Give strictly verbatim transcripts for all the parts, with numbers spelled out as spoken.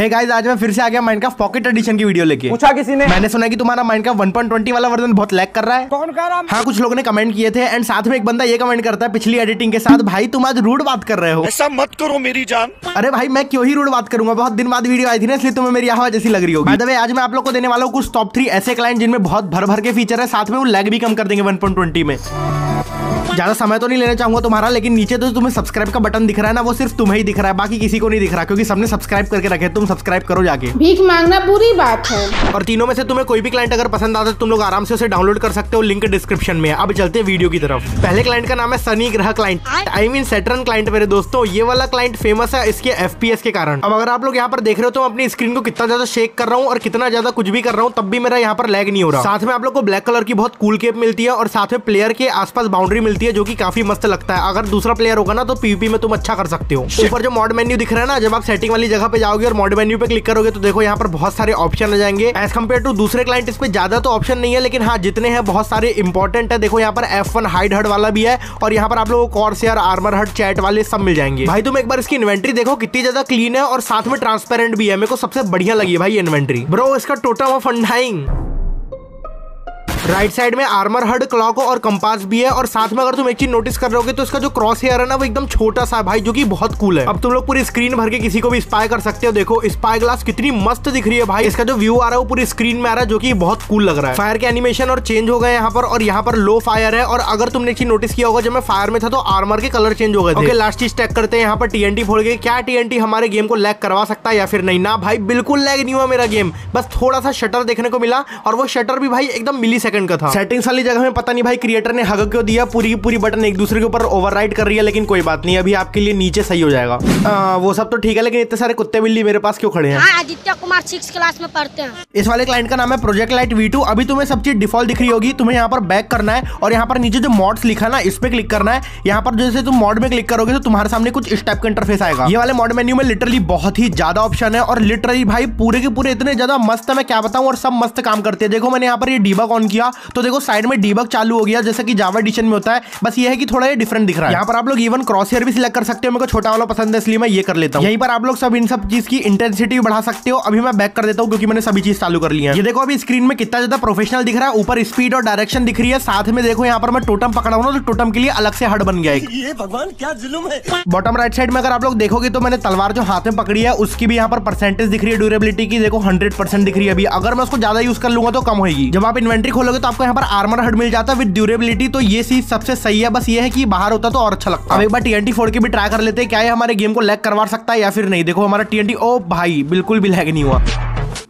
Hey guys, आज मैं फिर से आ गया माइनक्राफ्ट पॉकेट एडिशन की वीडियो लेके। पूछा किसी ने, मैंने सुना है कि तुम्हारा माइनक्राफ्ट वन पॉइंट ट्वेंटी वाला वर्जन बहुत लैग कर रहा है। कौन कह रहा है? हाँ, कुछ लोगों ने कमेंट किए थे। एंड साथ में एक बंदा ये कमेंट करता है पिछली एडिटिंग के साथ, भाई तुम आज रूड बात कर रहे हो। ऐसा मत करो मेरी जान। अरे भाई, मैं क्यों ही रूड बात करूंगा, बहुत दिन बाद वीडियो आई थी ना, इसलिए तुम्हें मेरी आवाज ऐसी लग रही होगी। बाय द वे, आज मैं आप लोग को देने वाला हूँ कुछ टॉप थ्री ऐसे क्लाइंट जिनमें बहुत भर भर के फीचर है, साथ में वो लैग भी कम कर देंगे वन पॉइंट ट्वेंटी में। ज्यादा समय तो नहीं लेना चाहूंगा तुम्हारा, लेकिन नीचे तो तुम्हें सब्सक्राइब का बटन दिख रहा है ना, वो सिर्फ तुम्हें ही दिख रहा है, बाकी किसी को नहीं दिख रहा, क्योंकि सबने सब्सक्राइब करके रखे। तुम सब्सक्राइब करो जाके, भीख मांगना बुरी बात है। और तीनों में से तुम्हें कोई भी क्लाइंट अगर पसंद आता है, तुम लोग आराम से उसे डाउनलोड कर सकते हो, लिंक डिस्क्रिप्शन में है। अब चलते हैं वीडियो की तरफ। पहले क्लाइंट का नाम है शनि ग्रह client, I mean Saturn client. मेरे दोस्तों, ये वाला क्लाइंट फेमस है इसके एफपीएस के कारण। अब अगर आप लोग यहाँ पर देख रहे हो तो अपनी स्क्रीन को कितना ज्यादा शेक कर रहा हूँ और कितना ज्यादा कुछ भी कर रहा हूँ, तब भी मेरा यहाँ पर लैग नहीं हो रहा। साथ में आप लोग को ब्लैक कलर की बहुत कूल कैप मिलती है और साथ में प्लेयर के आसपास बाउंड्री मिलती है, जो कि काफी मस्त लगता है। अगर दूसरा प्लेयर होगा ना तो पीवीपी में तुम अच्छा कर सकते हो। ऊपर जो मॉड मेन्यू दिख रहा है ना, जब आप सेटिंग वाली जगह पे जाओगे और मॉड मेन्यू पे क्लिक करोगे तो देखो यहाँ पर बहुत सारे ऑप्शन आ जाएंगे। एज कम्पेयर टू दूसरे क्लाइंट इस पे ज्यादा तो ऑप्शन नहीं है, लेकिन हाँ जितने हैं बहुत सारे इंपॉर्टेंट है। देखो यहाँ पर एफ वन हाइड हर्ड वाला भी है और यहाँ पर आप लोगों को कॉर्स यार, आर्मर हर्ड, चैट वाले सब मिल जाएंगे। भाई तुम एक बार इसकी इन्वेंट्री देखो कितनी ज्यादा क्लीन है और साथ में ट्रांसपेरेंट भी है। मेरे को सबसे बढ़िया लगी भाई इन्वेंट्री। ब्रो, इसका टोटल ऑफ फंडाइंग। राइट साइड में आर्मर हर्ड, क्लॉक और कंपास भी है। और साथ में अगर तुम एक चीज नोटिस कर रहोगे तो इसका जो क्रॉस हेयर है ना, वो एकदम छोटा सा भाई, जो कि बहुत कूल है। अब तुम लोग पूरी स्क्रीन भर के किसी को भी स्पाई कर सकते हो। देखो स्पाई ग्लास कितनी मस्त दिख रही है भाई। इसका जो व्यू आ रहा है वो पूरी स्क्रीन में आ रहा है, जो कि बहुत कूल लग रहा है। फायर के एनिमेशन और चेंज हो गए यहाँ पर, और यहाँ पर लो फायर है। और अगर तुमने एक चीज नोटिस किया होगा, जब मैं फायर में था तो आर्मर के कलर चेंज हो गए थे। लास्ट चीज टैग करते हैं यहाँ पर टीएनटी फोड़ के। क्या टीएनटी हमारे गेम को लैग करवा सकता है या फिर नहीं? ना भाई, बिल्कुल लैग नहीं हुआ मेरा गेम, बस थोड़ा सा शटर देखने को मिला और वो शटर भी भाई एकदम मिली सेकंड का था। सेटिंग्स वाली जगह में पता नहीं भाई क्रिएटर ने हग क्यों दिया, पूरी पूरी बटन एक दूसरे के ऊपर ओवरराइड कर रही है, लेकिन कोई बात नहीं, अभी आपके लिए नीचे सही हो जाएगा। आ, वो सब तो ठीक है, लेकिन इतने सारे कुत्ते बिल्ली मेरे पास क्यों खड़े हैं? हाँ, आदित्य कुमार सिक्स क्लास में पढ़ते हैं। इस वाले क्लाइंट का नाम है प्रोजेक्ट लाइट वी टू। अभी तुम्हें सब चीज डिफॉल्ट दिख रही होगी, तुम्हें यहाँ पर बैक करना है और यहाँ पर नीचे जो मॉड्स लिखा ना, इस पे क्लिक करना है। यहाँ पर जैसे तुम मॉड में क्लिक करोगे तो तुम्हारे सामने कुछ इस टाइप का इंटरफेस आएगा। ये वाले मॉड मेन्यू में लिटरली बहुत ही ज्यादा ऑप्शन है और लिटरली भाई पूरे के पूरे इतने ज्यादा मस्त है, मैं क्या बताऊँ, और सब मस्त काम करते हैं। देखो मैंने यहाँ पर ये डीबग ऑन किया तो देखो साइड में डीबग चालू हो गया, जैसे कि जावा एडिशन में होता है। बस ये है कि थोड़ा ये डिफरेंट दिख रहा है। यहाँ पर आप लोग इवन क्रॉस हेयर भी सिलेक्ट कर सकते हो, मेरे को छोटा वाला पसंद है इसलिए मैं ये कर लेता हूँ। यहीं पर आप लोग सब इन सब चीज की इंटेंसिटी भी बढ़ा सकते हो। अभी मैं बैक कर देता हूँ क्योंकि मैंने सभी चीज चालू कर ली है। ये देखो अभी स्क्रीन में कितना ज्यादा प्रोफेशनल दिख रहा है, ऊपर स्पीड और डायरेक्शन दिख रही है। साथ में देखो यहाँ पर मैं टोटम पकड़ा हूँ ना, तो टोटम के लिए अलग से हट बन गया। ये भगवान क्या जुल्म है। बॉटम राइट साइड में अगर आप लोग देखोगे तो मैंने तलवार जो हाथ में पकड़ी है उसकी भी यहाँ पर परसेंटेज दिख रही है ड्यूरेबिलिटी की, देखो हंड्रेड परसेंट दिख रही है। अभी अगर मैं उसको ज्यादा यूज कर लूंगा तो कम होगी। जब आप इन्वेंट्री खोलोगे तो आपको यहाँ पर आर्मर हर्ड मिल जाता है विद ड्यूरेबिलिटी, तो ये चीज सबसे सही है। बस ये है कि बाहर होता तो और अच्छा लगता। अब एक बार टीएनटी फोड़ के भी ट्राई कर लेते हैं, क्या ये हमारे गेम को लैग करवा सकता है या फिर नहीं। देखो हमारा टीएनटी, ओ भाई बिल्कुल भी लैग नहीं हुआ।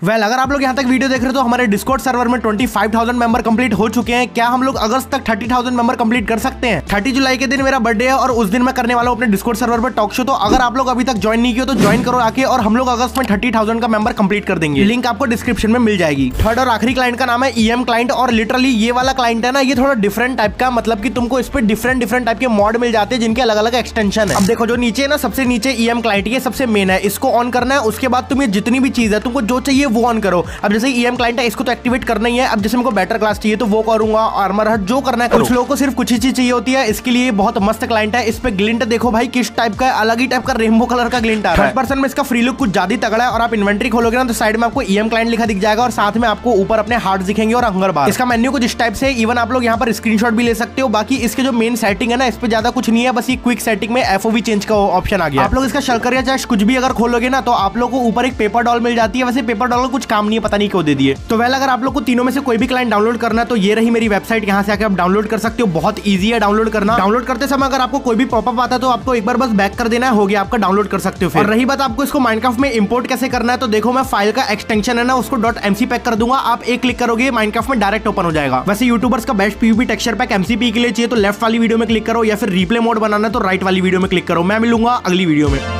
वेल well, अगर आप लोग यहाँ तक वीडियो देख रहे हो तो हमारे डिस्कॉर्ड सर्वर में पच्चीस हज़ार मेंबर कंप्लीट हो चुके हैं। क्या हम लोग अगस्त तक तीस हज़ार मेंबर कंप्लीट कर सकते हैं? तीस जुलाई के दिन मेरा बर्थडे है और उस दिन मैं करने वाला हूँ अपने डिस्कॉर्ड सर्वर पर टॉक शो, तो अगर आप लोग अभी तक ज्वाइन नहीं किया तो ज्वाइन करो आके, और हम लोग अगस्त में तीस हज़ार का मेंबर कंप्लीट कर देंगे। लिंक आपको डिस्क्रिप्शन में मिल जाएगी। थर्ड और आखिरी क्लाइंट का नाम है ईएम क्लाइंट, और लिटरली ये वाला क्लाइंट है ना, ये थोड़ा डिफरेंट टाइप का, मतलब की तुमको इस पर डिफरेंट डिफरेंट टाइप के मॉड मिल जाते हैं जिनके अलग अलग एक्सटेंशन है। अब देखो जो नीचे ना सबसे नीचे ईएम क्लाइंट, ये सबसे मेन है, इसको ऑन करना है। उसके बाद तुम्हें जितनी भी चीज है तुमको जो चाहिए वो ऑन करो। अब जैसे ईएम क्लाइंट है इसको तो एक्टिवेट करना ही है। अब जैसे मुझे बेटर क्लास चाहिए तो वो करूंगा, आर्मर हट जो करना है। कुछ लोगों को सिर्फ कुछ ही चीज चाहिए होती है, इसके लिए बहुत मस्त क्लाइंट है। इस पे ग्लिंट देखो भाई किस टाइप का, अलग ही टाइप का रेनबो कलर का ग्लिंट आ रहा है। थर्ड पर्सन में इसका फ्री लुक कुछ ज्यादा तगड़ा है, और आप इन्वेंट्री खोलोगे ना तो साइड में आपको ईएम क्लाइंट लिखा दिख जाएगा और साथ में आपको ऊपर अपने हार्ट दिखेंगे और हंगर बार। इसका मेन्यू कुछ इस टाइप से, इवन आप लोग यहाँ पर स्क्रीनशॉट भी ले सकते हो। बाकी इसके जो मेन सेटिंग है ना, इस पे ज्यादा कुछ नहीं है, बस ये क्विक सेटिंग में एफओवी चेंज का ऑप्शन आ गया। आप लोग इसका शर्कर या चाहे कुछ भी अगर खोलोगे ना तो आप लोग को ऊपर एक पेपर डॉल मिल जाती है। वैसे पेपर डॉल कुछ काम नहीं है, पता नहीं क्यों दे दिए। तो वेल अगर आप लोग को तीनों में से कोई भी क्लाइंट डाउनलोड करना है तो ये रही मेरी वेबसाइट, यहाँ से आके आप डाउनलोड कर सकते हो। बहुत इजी है डाउनलोड करना। डाउनलोड करते समय अगर आपको कोई भी पॉपअप आता है तो आपको एक बार बस बैक कर देना है, हो गया आपका, डाउनलोड कर सकते हो। और रही बात आपको इसको माइनक्राफ्ट में इंपोर्ट कैसे करना है, तो देखो मैं फाइल का एक्सटेंशन है ना उसको डॉट एमसी पैक कर दूंगा। आप एक क्लिक करोगे माइनक्राफ्ट में डायरेक्ट ओपन हो जाएगा। वैसे यूट्यूबर्स का best PVP texture pack MCP के लिए चाहिए तो लेफ्ट वाली वीडियो में क्लिक करो, या फिर रिप्ले मोड बनाना तो राइट वाली वीडियो में क्लिक करो। मैं मिलूंगा अगली वीडियो में।